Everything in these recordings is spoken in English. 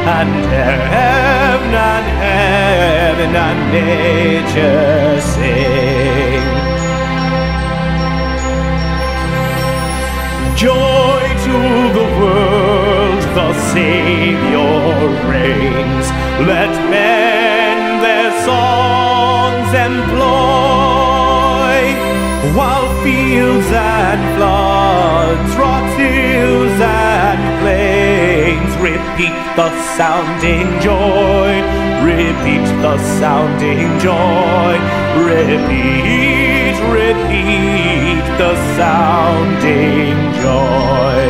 And heaven and nature sing. Joy to the world, the Savior reigns. Let men their songs employ, while fields and floods, rocks, hills and plains repeat the sounding joy, repeat the sounding joy, repeat the sounding joy.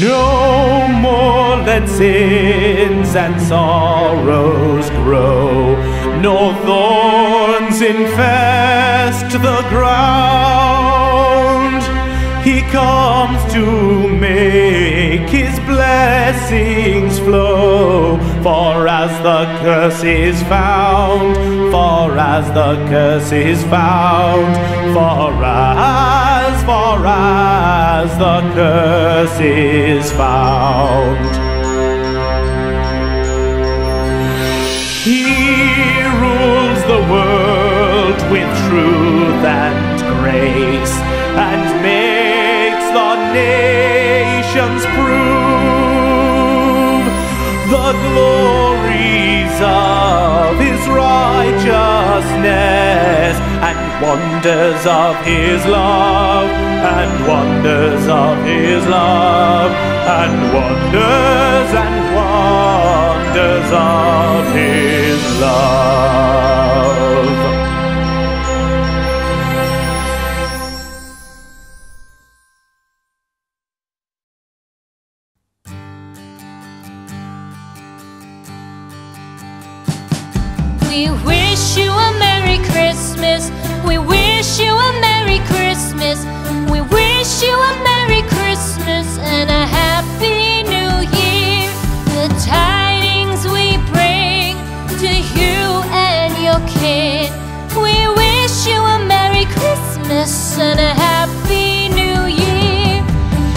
No more let sins and sorrows grow, nor thorns infest the ground. He comes to make His blessings flow. For as the curse is found, for as the curse is found, for as the curse is found. He rules the world with truth and grace, and makes the nations prove the glories of His righteousness, and wonders of His love, and wonders of His love, and wonders of His love. We wish you a Merry Christmas. We wish you a Merry Christmas. We wish you a Merry Christmas and a Happy New Year. The tidings we bring to you and your kid. We wish you a Merry Christmas and a Happy New Year.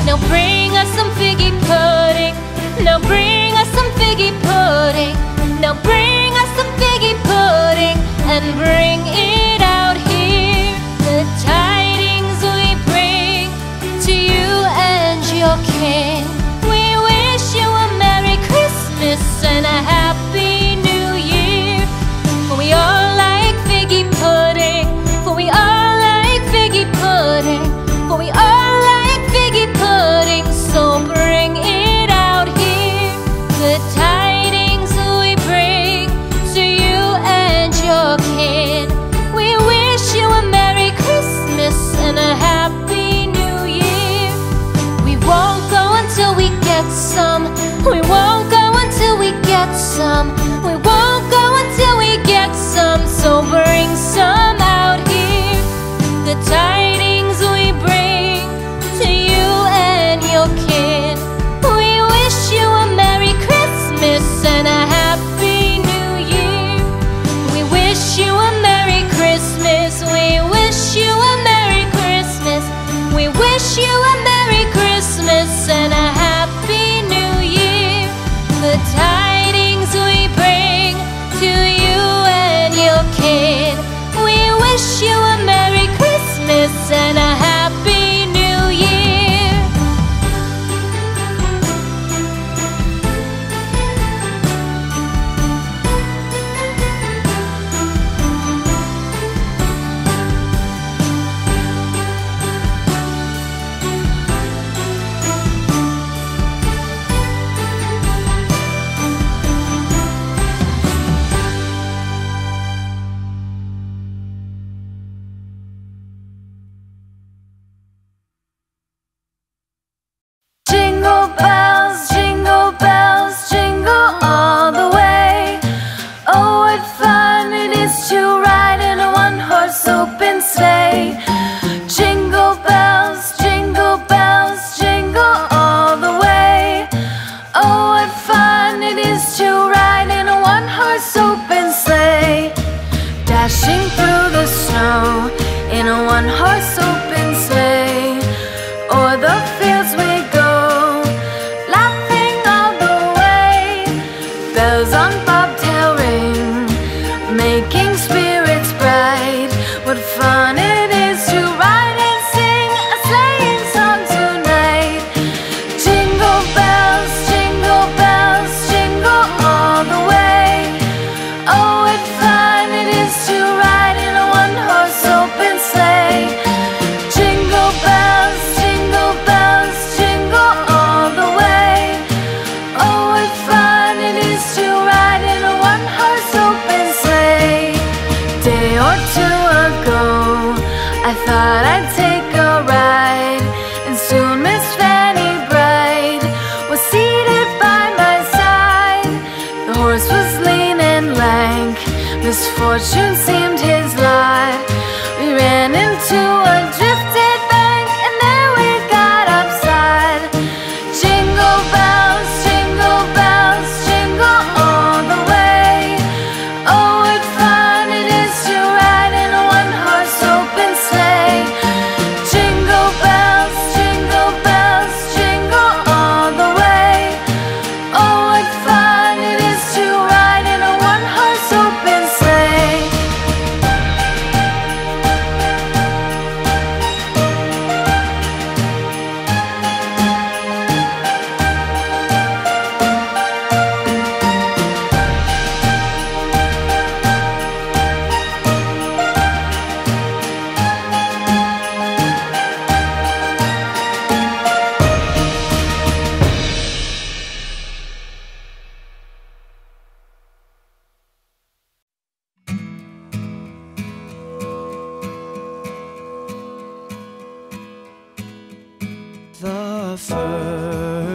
Now bring us some figgy pudding. Now bring us some figgy pudding. Now bring us some figgy pudding and bring it out here. The tidings we bring to you and your kin. We wish you a Merry Christmas and a Happy New Year. For we all like figgy pudding. For we all like figgy pudding. For we all like figgy pudding. So bring it out here. The tidings we bring to you and your kin. We wish you a Merry Christmas and a Happy New Year. We won't go until we get some. We won't go until we get some. We won't go until we get some. So bring some out here. The tidings we bring to you and your kin. We wish you a Merry Christmas and a Happy New Year. We wish you a Merry Christmas. We wish you a Merry Christmas. We wish you a Merry Christmas and a Happy New Year. The tidings we bring to you and your kin. We wish you a Merry Christmas and a Happy New Year.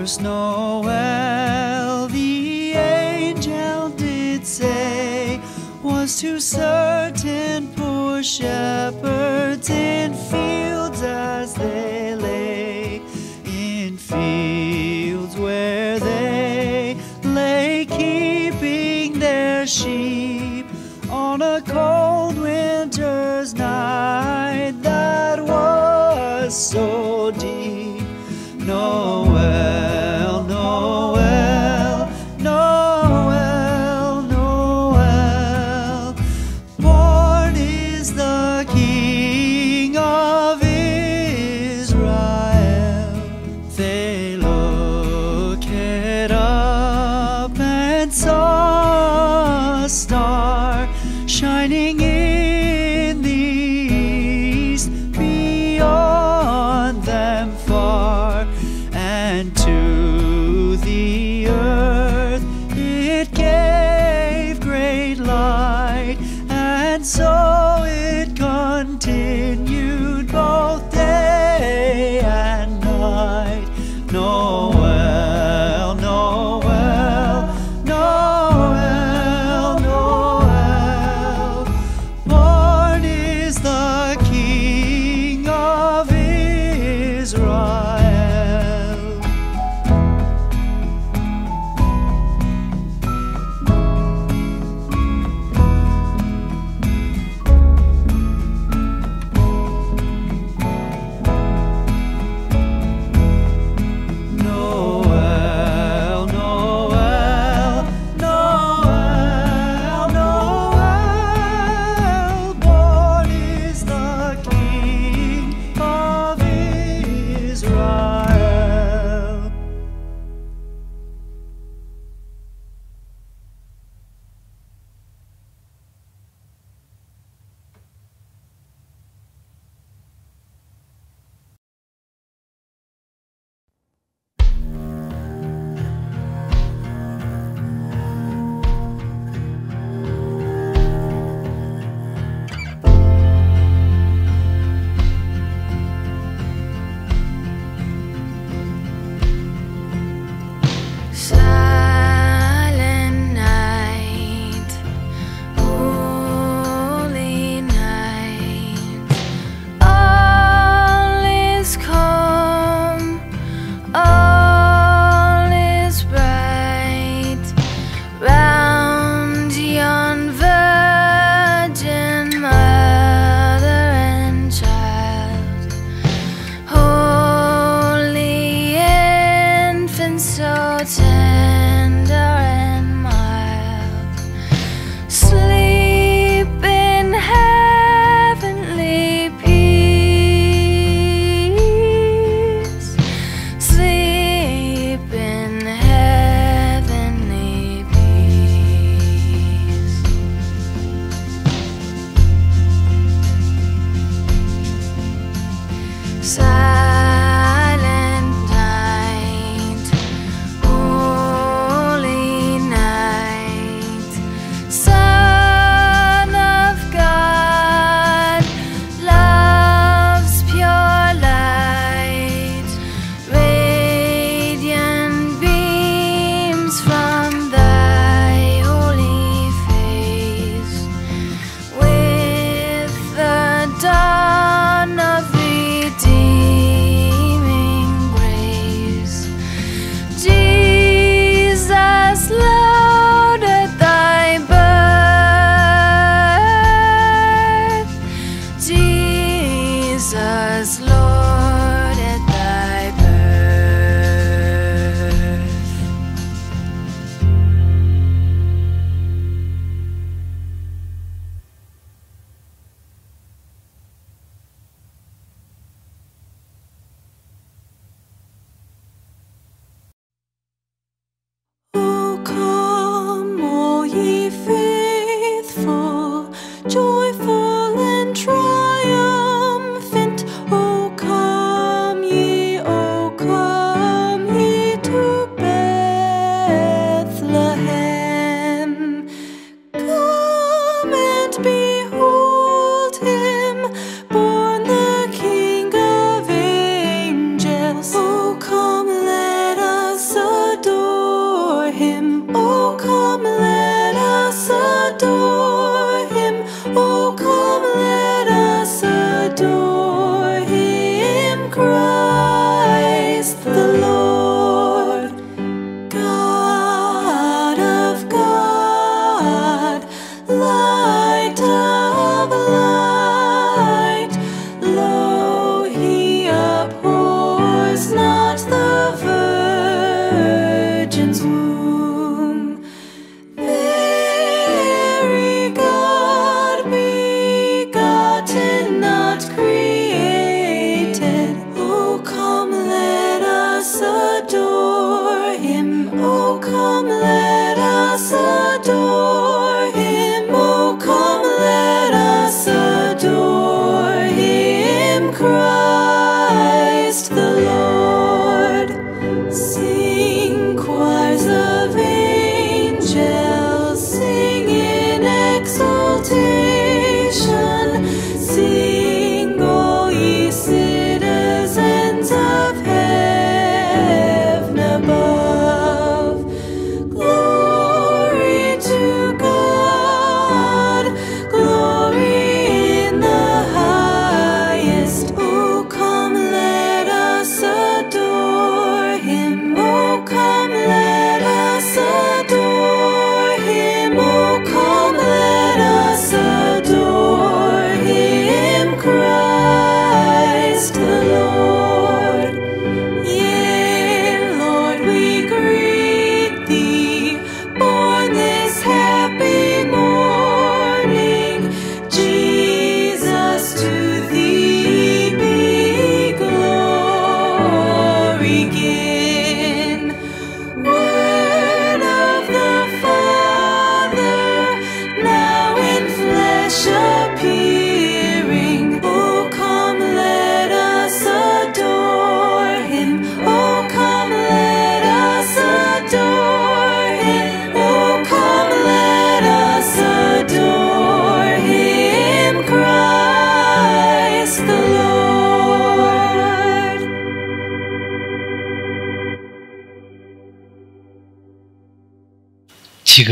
first Noel the angel did say was to certain poor shepherds in fields as they lay, in fields where they lay keeping their sheep on a cold winter's night that was so deep. Noel, Noel, Noel, Noel, born is the King of Israel. They looked up and saw a star shining in the east, beyond them far, and to the earth it gave great light, and so it continued both day and night. Noel, Noel, Noel, Noel, born is the King of Israel. Silent night, oh.